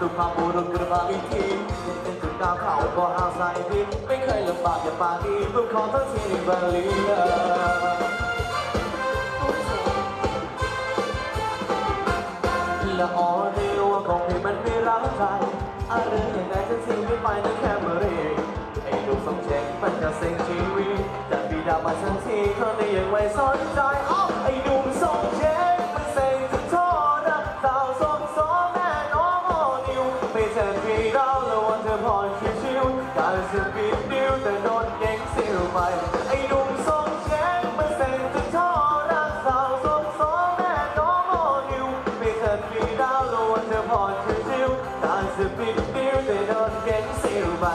สุภาพบุรุษกระบะวิธีเป็นสุดดาวเขาก็อาศัยดินไม่เคยลำบากอย่าปาดีเพื่อขอทั้งเสียงบาลีละออเรียวของพี่มันไม่รักใจอะไรอย่างไรฉันสิ่งไม่ไปนั่นแค่เมื่อไรไอ้ลูกสมเด็จมันจะเซ็งชีวิตแต่พี่ดาวมาฉันที่เธอในยังไว้สนใจอ้าวไอ้ลูกสมเด็จมันเซ็งจนท้อรักสาวสมสมแม่น้องโอนิวไปเจอพี่ดาวแล้ววันเธอผ่อนชิวๆการเสียบิดดิ้วแต่โดนเก่งซิลไปไอ้ลูกสมเด็จมันเซ็งจนท้อรักสาวสมสมแม่น้องโอนิวไปเจอพี่ดาวแล้ววันเธอผ่อนชิวๆการเสียบิดดิ้วแต่โดนเก่งซิลไป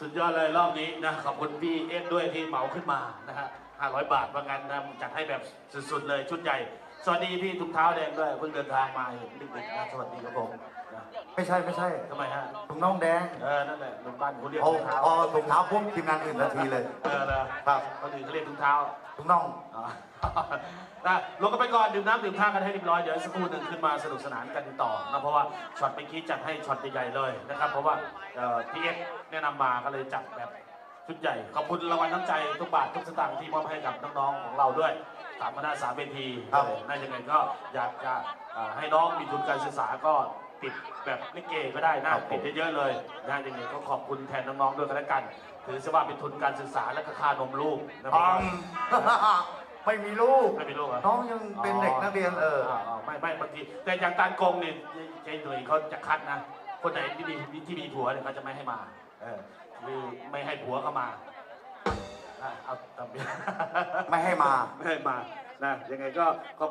สุดยอดเลยรอบนี้นะขอบคุณพี่เอ็ดด้วยที่เหมาขึ้นมานะฮะ500 บาทว่างั้นนะจัดให้แบบสุดๆเลยชุดใหญ่สวัสดีพี่ถุงเท้าแดงด้วยเพิ่งเดินทางมาดึกๆนะสวัสดีครับผมไม่ใช่ทำไมฮะถุงน่องแดงนั่นแหละถุงบ้านเขาเรียกถุงเท้าถุงเท้าพวกทีมงานอื่นนาทีเลยครับคนอื่นเขาเรียกถุงเท้าถุงน่องนะลงกันไปก่อนดื่มน้ำดื่มท่ากันให้เรียบร้อยเดี๋ยวสักครู่หนึ่งขึ้นมาสนุกสนานกันต่อนะเพราะว่าช็อตเมื่อกี้จัดให้ช็อตใหญ่ๆเลยนะครับเพราะว่าพี่เอ็ดแนะนำมาก็เลยจัดแบบชุดใหญ่ขอบคุณรางวัลน้ำใจทุกบาททุกสตางค์ที่มอบให้กับน้องๆของเราด้วยสามคณะ3 เวทีน่าจะไงก็อยากจะให้น้องมีทุนการศึกษาก็ติดแบบลิเกก็ได้นะติดเยอะๆเลยนะยังไงก็ขอบคุณแทนน้องๆด้วยกันถือซะว่าเป็นทุนการศึกษาและค่านมลูกนะครับ ไม่มีลูกน้องยังเป็นเด็กนักเรียนไม่บางทีแต่อย่างการโกงเนี่ยใจหน่วยเขาจะคัดนะคนไหนที่มีผัวเนี่ยเขาจะไม่ให้มาคือไม่ให้ผัวเข้ามาเอาตามไม่ให้มานะยังไงก็